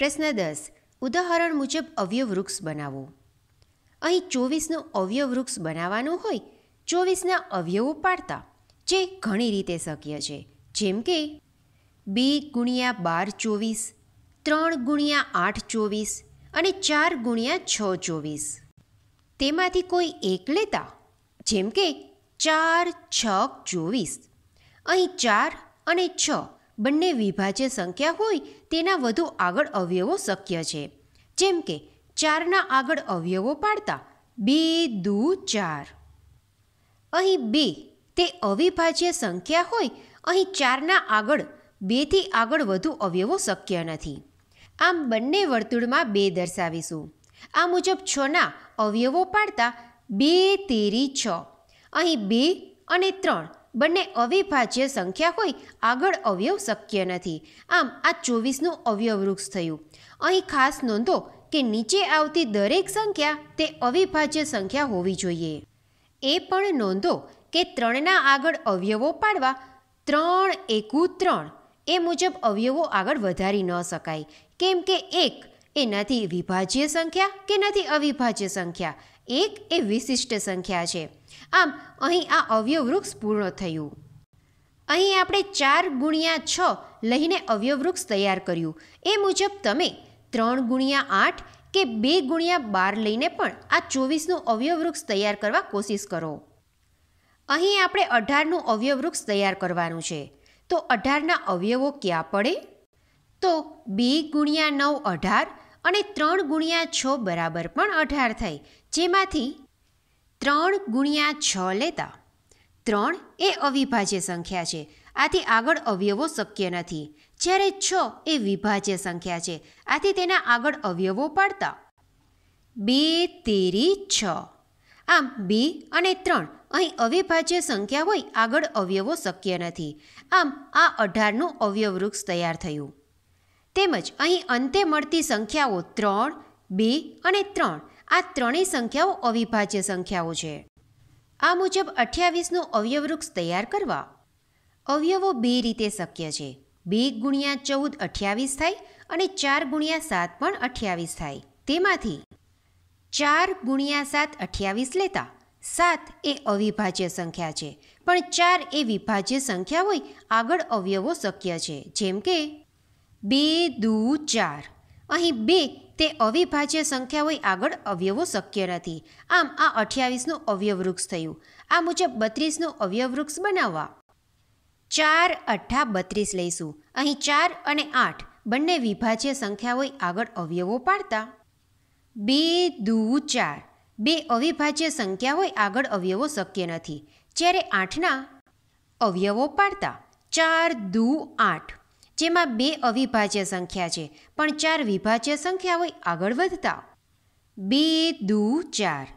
પ્રશ્ન 10. ઉદાહરણ મુજબ અવયવ વૃક્ષ બનાવો. અહીં 24નું અવયવ વૃક્ષ બનાવવાનું હોય 24ના અવયવો પાડતા, જે ઘણી રીતે શક્ય છે. જેમ કે 2 × 12 = 24, 3 × 8 24 અને 4 × 6 24. તેમાંથી કોઈ એક લેતા, જેમ કે 4 × 6 24. અહીં 4 અને 6 બંને વિભાજ્ય સંખ્યા હોય તેના વધુ આગળ અવયવો શક્ય છે. જેમ કે 4ના આગળ અવયવો પાડતા 2 × 4. અહીં 2 તે અવિભાજ્ય સંખ્યા હોય. અહીં 4ના આગળ 2થી આગળ વધુ અવયવો શક્ય નથી. આમ બંને વર્તુળમાં 2 દર્શાવીશું. આ મુજબ 6ના અવયવો પાડતા 2 × 3 = 6. અહીં 2 અને 3 બંને અવિભાજ્ય સંખ્યા હોય આગળ અવયવ શક્ય નથી. આમ આ 24નું અવયવ વૃક્ષ થયું. અહીં ખાસ નોંધો કે નીચે આવતી દરેક સંખ્યા તે અવિભાજ્ય સંખ્યા હોવી જોઈએ. એ પણ નોંધો કે 3ના આગળ અવયવો પાડવા 3 × 3 એ મુજબ અવયવો આગળ વધારી ન શકાય, કેમ કે 1 એ નથી વિભાજ્ય સંખ્યા કે નથી અવિભાજ્ય સંખ્યા. 1 એ વિશિષ્ટ સંખ્યા છે. આમ અહીં આ અવયવ વૃક્ષ પૂર્ણ થયું. અહીં આપણે 4 × 6 લઈને અવયવ વૃક્ષ તૈયાર કર્યું. એ મુજબ તમે 3 × 8 કે 2 × 12 લઈને પણ આ 24નું અવયવ વૃક્ષ તૈયાર કરવા કોશિશ કરો. અહીં આપણે 18નું અવયવ વૃક્ષ તૈયાર કરવાનું છે. તો 18ના અવયવો ક્યાં પડે? તો 2 × 9 18 અને 3 × 6 બરાબર પણ 18 થાય, જેમાંથી 3 × 6 લેતા. 3 એ અવિભાજ્ય સંખ્યા છે, આથી આગળ અવયવો શક્ય નથી. જ્યારે 6 એ વિભાજ્ય સંખ્યા છે, આથી તેના આગળ અવયવો પાડતા 2 × 3 = 6. આમ 2 અને 3 અહીં અવિભાજ્ય સંખ્યા હોય આગળ અવયવો શક્ય નથી. આમ આ 18નું અવયવ વૃક્ષ તૈયાર થયું. તેમજ અહીં અંતે મળતી સંખ્યાઓ 3, 2 અને 3 આ ત્રણેય સંખ્યાઓ અવિભાજ્ય સંખ્યાઓ છે. આ મુજબ 28નું અવયવવૃક્ષ તૈયાર કરવા અવયવો 2 રીતે શક્ય છે. 2 × 14 28 થાય અને 4 × 7 પણ 28 થાય. તેમાંથી 4 × 7 28 લેતા. 7 એ અવિભાજ્ય સંખ્યા છે, પણ 4 એ વિભાજ્ય સંખ્યા હોય આગળ અવયવો શક્ય છે. જેમ કે 2 × 4. અહીં 2 તે અવિભાજ્ય સંખ્યા હોય આગળ અવયવો શક્ય નથી. આમ આ 28નું અવયવવૃક્ષ થયું. આ મુજબ 32નું અવયવવૃક્ષ બનાવવા 4 × 8 = 32 લઈશું. અહીં 4 અને 8 બંને વિભાજ્ય સંખ્યા હોય આગળ અવયવો પાડતા 2 × 4. 2 અવિભાજ્ય સંખ્યા હોય આગળ અવયવો શક્ય નથી. જ્યારે 8ના અવયવો પાડતા 4 × 8, જેમાં 2 અવિભાજ્ય સંખ્યા છે પણ 4 વિભાજ્ય સંખ્યા હોય આગળ વધતા 2 × 4.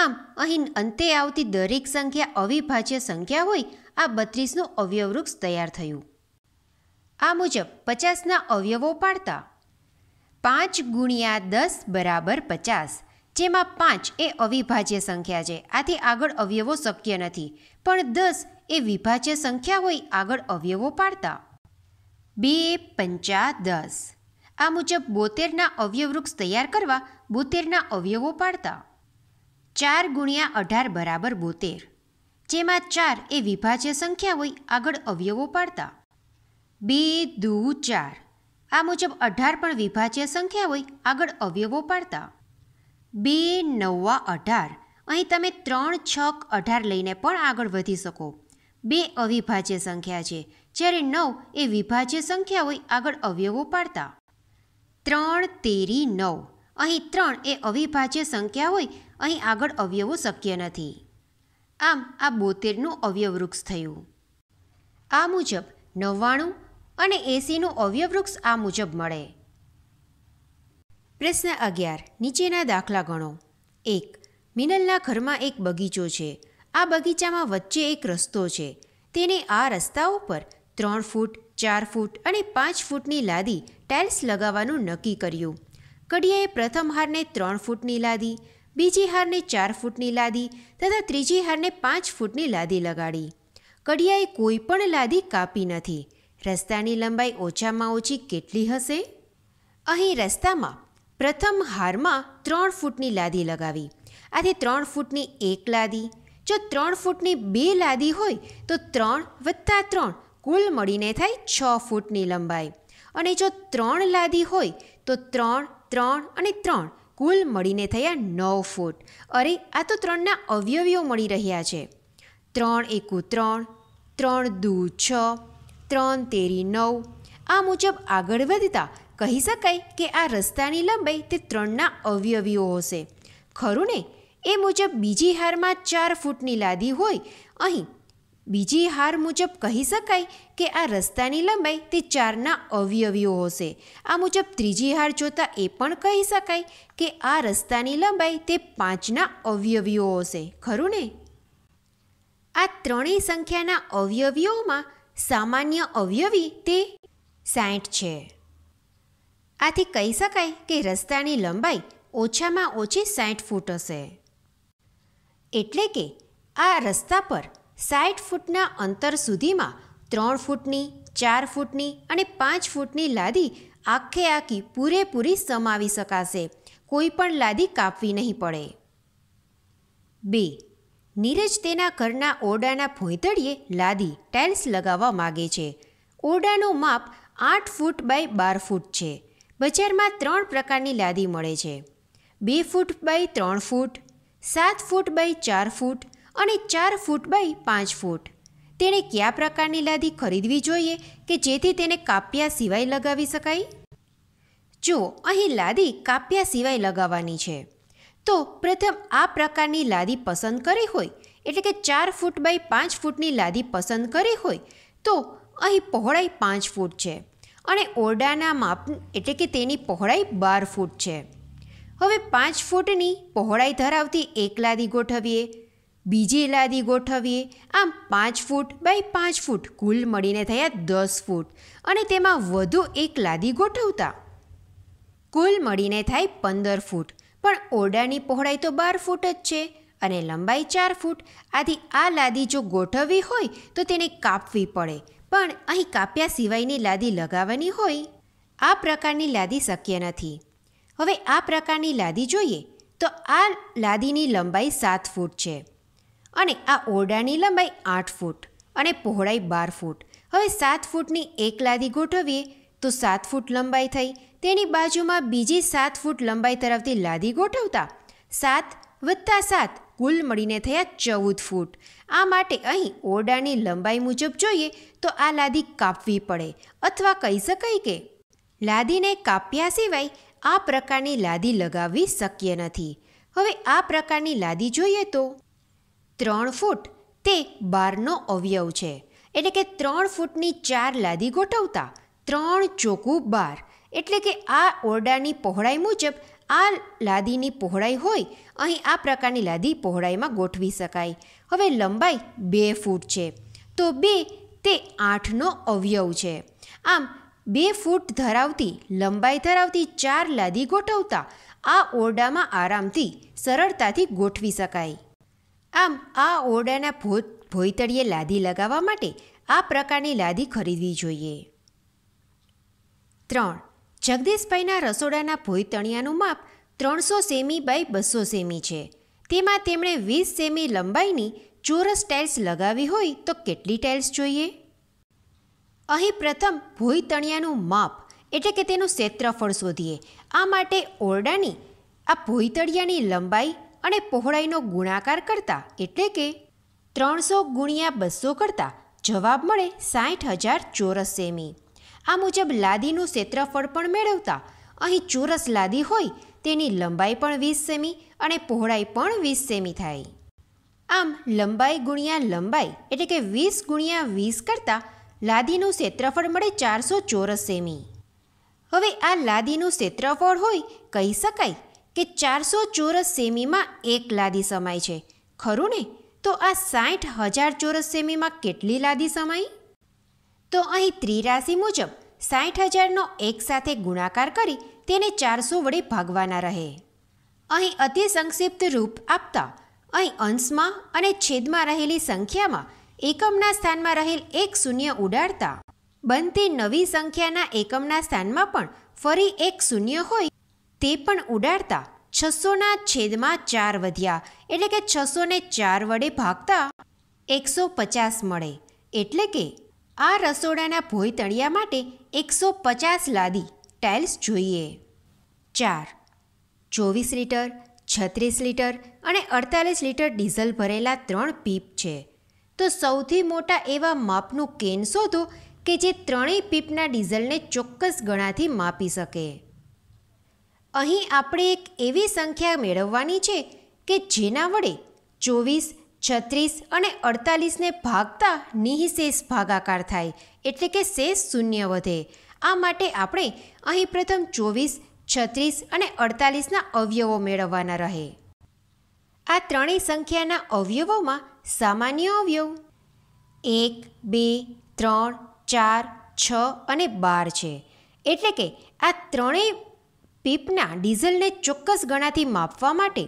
આમ અહીં અંતે આવતી દરેક સંખ્યા અવિભાજ્ય સંખ્યા હોય આ 32નું અવયવવૃક્ષ તૈયાર થયું. આ મુજબ 50ના અવયવો પાડતા 5 × 10 = 50, જેમાં 5 એ અવિભાજ્ય સંખ્યા છે, આથી આગળ અવયવો શક્ય નથી, પણ 10 એ વિભાજ્ય સંખ્યા હોય આગળ અવયવો પાડતા 2 × 5 = 10. આ મુજબ 72ના અવયવવૃક્ષ તૈયાર કરવા 72ના અવયવો પાડતા 4 × 18 = 72, જેમાં 4 એ વિભાજ્ય સંખ્યા હોય આગળ અવયવો પાડતા 2 × 4. આ મુજબ 18 પણ વિભાજ્ય સંખ્યા હોય આગળ અવયવો પાડતા 2 × 9 = 18. અહીં તમે 3 × 6 = 18 લઈને પણ આગળ વધી શકો. 2 અવિભાજ્ય સંખ્યા છે, જ્યારે 9 એ વિભાજ્ય સંખ્યા હોય આગળ અવયવો પાડતા 3 × 9. અહીં 3 એ અવિભાજ્ય સંખ્યા હોય અહીં આગળ અવયવો શક્ય નથી. આમ આ 72નું અવયવવૃક્ષ થયું. આ મુજબ 99 અને 80નું અવયવવૃક્ષ આ મુજબ મળે. પ્રશ્ન 11. નીચેના દાખલા ગણો. 1. મિનલના ઘરમાં એક બગીચો છે. આ બગીચામાં વચ્ચે એક રસ્તો છે. તેને આ રસ્તા ઉપર 3 ફૂટ, 4 ફૂટ અને 5 ફૂટની લાદી ટાઇલ્સ લગાવવાનું નક્કી કર્યું. કડિયાએ પ્રથમ હારને 3 ફૂટની લાદી, બીજી હારને 4 ફૂટની લાદી તથા ત્રીજી હારને 5 ફૂટની લાદી લગાડી. કડિયાએ કોઈ પણ લાદી કાપી નથી. રસ્તાની લંબાઈ ઓછામાં ઓછી કેટલી હશે? અહીં રસ્તામાં પ્રથમ હારમાં 3 ફૂટની લાદી લગાવી. આથી 3 ફૂટની 1 લાદી. જો 3 ફૂટની 2 લાદી હોય તો 3 + 3 કુલ મળીને થાય 6 ફૂટની લંબાઈ. અને જો 3 લાદી હોય તો 3, 3 અને 3 કુલ મળીને થયા 9 ફૂટ. અરે આ તો 3ના અવયવીઓ મળી રહ્યા છે. 3 × 1 = 3, 3 × 2 = 6, 3 × 3 = 9. આ મુજબ આગળ વધતા કહી શકાય કે આ રસ્તાની લંબાઈ તે 3ના અવયવીઓ હશે, ખરું ને? એ મુજબ બીજી હારમાં 4 ફૂટની લાદી હોય. અહીં બીજી હાર મુજબ કહી શકાય કે આ રસ્તાની લંબાઈ તે 4ના અવયવીઓ હશે. આ મુજબ ત્રીજી હાર જોતાં એ પણ કહી શકાય કે આ રસ્તાની લંબાઈ તે 5ના અવયવીઓ હશે, ખરું ને? આ ત્રણેય સંખ્યાના અવયવીઓમાં સામાન્ય અવયવી તે 60 છે. આથી કહી શકાય કે રસ્તાની લંબાઈ ઓછામાં ઓછી 60 ફૂટ હશે. એટલે કે આ રસ્તા પર 60 ફૂટના અંતર સુધીમાં 3 ફૂટની, 4 ફૂટની અને 5 ફૂટની લાદી આખે આખી પૂરેપૂરી સમાવી શકાશે. કોઈ પણ લાદી કાપવી નહીં પડે. 2. નીરજ તેના ઘરના ઓરડાના ભોંયતળિયે લાદી ટાઇલ્સ લગાવવા માગે છે. ઓરડાનું માપ 8 ફૂટ બાય 12 ફૂટ છે. બજારમાં 3 પ્રકારની લાદી મળે છે: 2 foot by 3 foot, 7 foot by 4 ફૂટ અને 4 ફૂટ બાય 5 ફૂટ. તેણે કયા પ્રકારની લાદી ખરીદવી જોઈએ કે જેથી તેને કાપ્યા સિવાય લગાવી શકાય? જો અહીં લાદી કાપ્યા સિવાય લગાવવાની છે તો પ્રથમ આ પ્રકારની લાદી પસંદ કરી હોય, એટલે કે 4 ફૂટ બાય 5 ફૂટની લાદી પસંદ કરી હોય તો અહીં પહોળાઈ 5 ફૂટ છે અને ઓરડાના માપ એટલે કે તેની પહોળાઈ 12 ફૂટ છે. હવે 5 ફૂટની પહોળાઈ ધરાવતી એક લાદી ગોઠવીએ, બીજી લાદી ગોઠવીએ. આમ 5 ફૂટ બાય 5 ફૂટ કુલ મળીને થયા 10 ફૂટ અને તેમાં વધુ એક લાદી ગોઠવતા કુલ મળીને થાય 15 ફૂટ. પણ ઓરડાની પહોળાઈ તો 12 ફૂટ જ છે અને લંબાઈ 4 ફૂટ. આથી આ લાદી જો ગોઠવવી હોય તો તેને કાપવી પડે. પણ અહીં કાપ્યા સિવાયની લાદી લગાવવાની હોય આ પ્રકારની લાદી શક્ય નથી. હવે આ પ્રકારની લાદી જોઈએ તો આ લાદીની લંબાઈ 7 ફૂટ છે અને આ ઓરડાની લંબાઈ 8 ફૂટ અને પહોળાઈ 12 ફૂટ. હવે 7 ફૂટની 1 લાદી ગોઠવીએ તો 7 ફૂટ લંબાઈ થઈ. તેની બાજુમાં બીજી 7 ફૂટ લંબાઈ ધરાવતી લાદી ગોઠવતા 7 + 7 કુલ મળીને થયા 14 ફૂટ. આ માટે અહીં ઓરડાની લંબાઈ મુજબ જોઈએ તો આ લાદી કાપવી પડે અથવા કહી શકાય કે લાદીને કાપ્યા સિવાય આ પ્રકારની લાદી લગાવવી શક્ય નથી. હવે આ પ્રકારની લાદી જોઈએ તો 3 ફૂટ તે 12નો અવયવ છે, એટલે કે 3 ફૂટની 4 લાદી ગોઠવતા 3 × 4 = 12. એટલે કે આ ઓરડાની પહોળાઈ મુજબ આ લાદીની પહોળાઈ હોય. અહીં આ પ્રકારની લાદી પહોળાઈમાં ગોઠવી શકાય. હવે લંબાઈ 2 ફૂટ છે તો 2 તે 8નો અવયવ છે. આમ 2 ફૂટ ધરાવતી લંબાઈ ધરાવતી 4 લાદી ગોઠવતા આ ઓરડામાં આરામથી સરળતાથી ગોઠવી શકાય. આમ આ ઓરડાના ભોંયતળિયે લાદી લગાવવા માટે આ પ્રકારની લાદી ખરીદવી જોઈએ. 3. જગદીશભાઈના રસોડાના ભોંયતળિયાનું માપ 300 સેમી બાય 200 સેમી છે. તેમાં તેમણે 20 સેમી લંબાઈની ચોરસ ટાઇલ્સ લગાવી હોય તો કેટલી ટાઇલ્સ જોઈએ? અહીં પ્રથમ ભોંયતળિયાનું માપ એટલે કે તેનું ક્ષેત્રફળ શોધીએ. આ માટે ઓરડાની આ ભોંયતળિયાની લંબાઈ અને પહોળાઈનો ગુણાકાર કરતા એટલે કે 300 × 200 કરતા જવાબ મળે 60,000 ચોરસ સેમી. આ મુજબ લાદીનું ક્ષેત્રફળ પણ મેળવતા અહીં ચોરસ લાદી હોય તેની લંબાઈ પણ 20 સેમી અને પહોળાઈ પણ 20 સેમી થાય. આમ લંબાઈ ગુણ્યા લંબાઈ એટલે કે 20 × 20 કરતાં લાદીનું ક્ષેત્રફળ મળે 400 ચોરસ સેમી. હવે આ લાદીનું ક્ષેત્રફળ હોય કહી શકાય કે 400 ચોરસ સેમીમાં 1 લાદી સમાય છે, ખરું ને? તો આ 60,000 ચોરસ સેમીમાં કેટલી લાદી સમાય? તો અહીં ત્રિરાશિ મુજબ 60,000નો એક સાથે ગુણાકાર કરી તેને 400 વડે ભાગવાના રહે. અહીં અતિ સંક્ષિપ્ત રૂપ આપતા અહીં અંશમાં અને છેદમાં રહેલી સંખ્યામાં એકમના સ્થાનમાં રહેલ 1 શૂન્ય ઉડાડતા બનતી નવી સંખ્યાના એકમના સ્થાનમાં પણ ફરી એક શૂન્ય હોય તે પણ ઉડાડતા 600 ના છેદમાં 4 વધ્યા એટલે કે 600 ને 4 વડે ભાગતા 150 મળે એટલે કે આ રસોડાના ભોયતળિયા માટે 150 લાદી ટાઇલ્સ જોઈએ। 4 24 लीटर 36 लीटर और 48 लीटर डीजल भरेला 3 पीप है। तो सौथी मोटा एवा मापनु केन शोधो के जे 3 पीपना डीजल ने चोक्कस गणाथी मापी सके। अहीं आपणे एक एवी संख्या मेळववानी छे के जेना वडे 24, 36 और 48 ने भागता निःशेष भागाकार थाय एटले के शेष शून्य वधे। आ माटे आपणे अहीं प्रथम 24, 36 और 48 ना अवयवों मेळववाना रहे। आ त्रणेय संख्याना अवयवोमां सामान्य अवयव 1, 2, 3, 4, 6 और 12 छे एटले के आ त्रणेय पीपना डीजल ने चोक्कस गणाथी मापवा माटे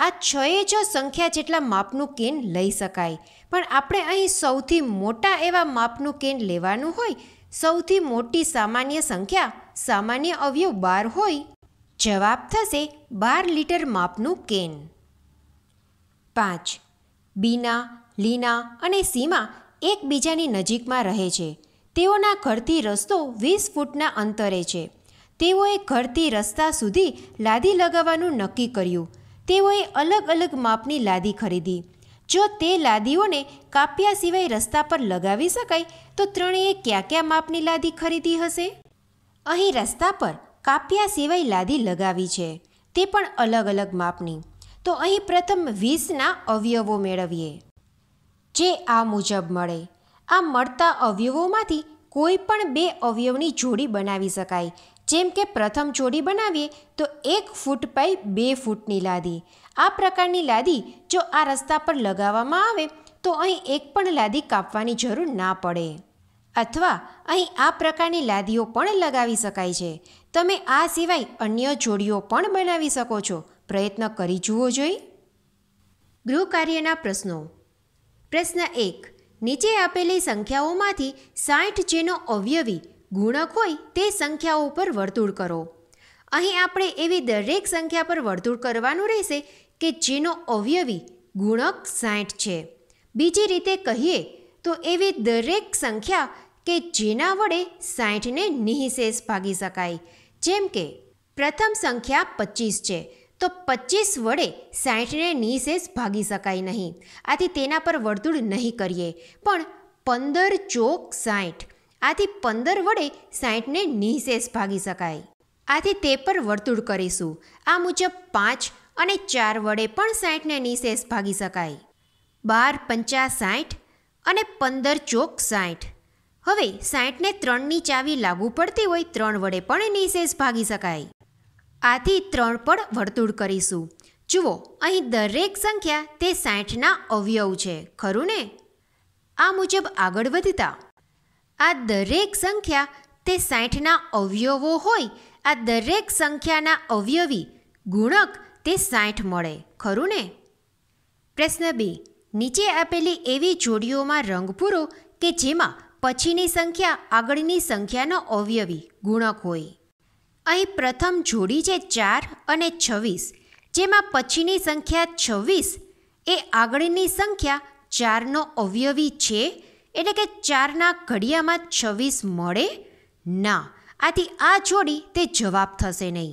आ 6 संख्या जेटला मापनुं केन लई शकाय, पण आपणे अहीं सौथी मोटा एवा मापनुं केन लेवानुं होय। सौथी मोटी सामान्य संख्या सामान्य अवयव 12 होय। जवाब थशे 12 लीटर मापनुं केन। 5 बीना लीना अने सीमा એકબીજાની નજીકમાં રહે છે। તેઓના ઘરથી રસ્તો 20 ફૂટના અંતરે છે। તેઓએ ઘરથી રસ્તા સુધી લાદી લગાવવાનું નક્કી કર્યું। તેઓએ અલગ અલગ માપની લાદી ખરીદી। જો તે લાદીઓને કાપ્યા સિવાય રસ્તા પર લગાવી શકાય તો ત્રણેય ક્યાં ક્યાં માપની લાદી ખરીદી હશે? અહીં રસ્તા પર કાપ્યા સિવાય લાદી લગાવી છે, તે પણ અલગ અલગ માપની। તો અહીં પ્રથમ 20ના અવયવો મેળવીએ जे आ मुजब मळे। आ मळता अवयवोमांथी कोई पण बे अवयवनी जोड़ी बनावी शकाय। जेम के प्रथम जोड़ी बनावीए तो 1 फूट बाय 2 फूटनी लादी। आ प्रकारनी लादी जो आ रस्ता पर लगावामां आवे तो अहीं एक पण लादी कापवानी जरूर ना पड़े अथवा अहीं आ प्रकारनी लादीओ पण लगावी शकाय छे। तमे आ सिवाय अन्य जोड़ीओ पण बनावी शको छो। प्रयत्न करी जुओ जोईए। गृहकार्यना प्रश्नो। प्रश्न 1, नीचे आपेली संख्याओमांथी 60 जेनो अवयवी गुणक होय ते संख्याओ पर वर्तुळ करो। અહીં આપણે એવી દરેક સંખ્યા પર વર્તુળ કરવાનું રહેશે કે જેનો અવયવી ગુણક 60 છે। બીજી રીતે કહીએ તો એવી દરેક સંખ્યા કે જેના વડે 60 ને નિઃશેષ ભાગી શકાય। જેમ કે પ્રથમ સંખ્યા 25 છે तो 25 वडे 60 ने निशेष भागी शकाय नहीं, आथी तेना पर वर्तुळ नहीं करिए। पण 15 चोक 60, आथी 15 वडे 60 ने निशेष भागी शकाय, आथी ते पर वर्तुळ करीशुं। आ मुजब 5 और 4 वडे पण 60 ने निशेष भागी शकाय। 12 पंचा 60 अने 15 चोक 60। हवे 60 ने 3 चावी लागू पड़ती होय 3 वडे पण निशेष भागी शकाय, आथी 3 पर वर्तुळ करीशुं। जुओ અહીં દરેક સંખ્યા તે 60 ના અવયવ છે, ખરું ને? આ મુજબ આગળ વધતા આ દરેક સંખ્યા તે 60 ના અવયવો હોય, આ દરેક સંખ્યાના અવયવી ગુણક તે 60 મળે, ખરું ને? પ્રશ્ન 2, નીચે આપેલી એવી જોડીઓમાં રંગ પૂરો કે જેમાં પછીની સંખ્યા આગળની સંખ્યાનો અવયવી ગુણક હોય। અહીં પ્રથમ જોડી છે 4 અને 26, જેમાં પછીની સંખ્યા 26 એ આગળની સંખ્યા 4નો અવયવી છે એટલે કે 4ના ઘડિયામાં 26 મળે ના, આથી આ જોડી તે જવાબ થશે નહીં।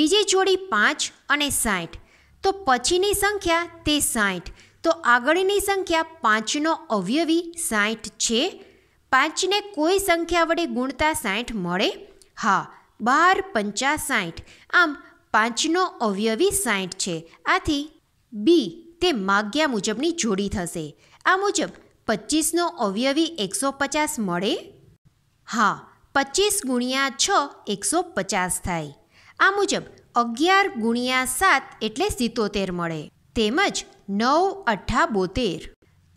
બીજી જોડી 5 અને 60, તો પછીની સંખ્યા તે 60, તો આગળની સંખ્યા 5નો અવયવી 60 છે। 5ને કોઈ સંખ્યા વડે ગુણતા 60 મળે, હા 12 पंचा 60। आम 5नो अवयवी 60 छे, आथी बी ते माग्या मुजबनी जोड़ी थशे। आ मुजब 25नो अवयवी 150 मळे, हाँ 25 गुणिया 6 150 थाय। आ मुजब 11 गुणिया 7 एटले 77 मळे, तेमज 9 अठ्ठा 72,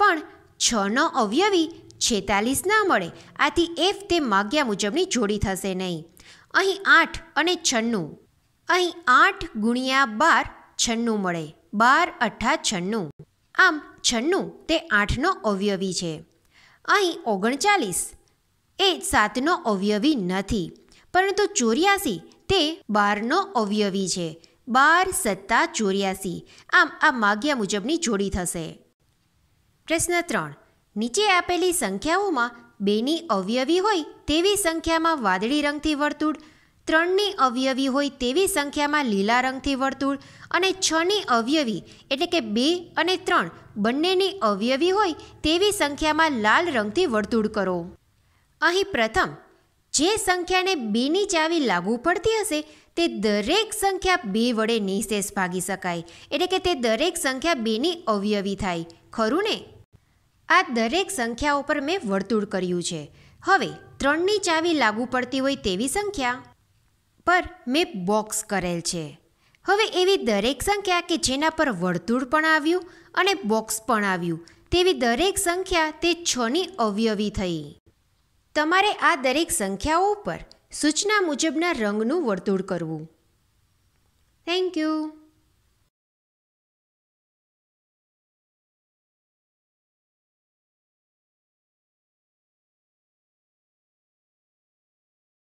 पण 6नो अवयवी 46 ना मळे, आथी एफ ते माग्या मुजबनी जोड़ी थशे नहीं। અહીં 8 અને 96, અહીં 8 ગુણ્યા 12 96 મળે, 12 અઠ્ઠા 96। આમ 96 તે 8નો અવયવી છે। અહીં 39 એ 7નો અવયવી નથી, परंतु 84 તે 12 નો અવયવી છે। 12 + 84 આમ આ માગ્યા મુજબની જોડી થશે। પ્રશ્ન 3 નીચે આપેલી સંખ્યાઓમાં 2ની અવયવી હોય તેવી સંખ્યામાં વાદળી રંગથી વર્તુળ, 3ની અવયવી હોય તેવી સંખ્યામાં લીલા રંગથી વર્તુળ અને 6ની અવયવી એટલે કે 2 અને 3 બંનેની અવયવી હોય તેવી સંખ્યામાં લાલ રંગથી વર્તુળ કરો। અહીં પ્રથમ જે સંખ્યાને 2ની ચાવી લાગુ પડતી હશે તે દરેક સંખ્યા 2 વડે નિશેષ ભાગી શકાય એટલે કે તે દરેક સંખ્યા 2ની અવયવી થાય, ખરું ને? આ દરેક સંખ્યા ઉપર મેં વર્તુળ કર્યું છે। હવે 3ની ચાવી લાગુ પડતી હોય તેવી સંખ્યા पर मैं बॉक्स करेल छे। हवे एवी दरेक संख्या के जेना पर वर्तुळ पण आव्युं अने बॉक्स पण आव्युं तेवी दरेक संख्या ते 6 नी अवयवी थई। तमारे आ दरेक संख्याओ पर सूचना मुजबना रंगनुं वर्तुळ करवुं। Thank you.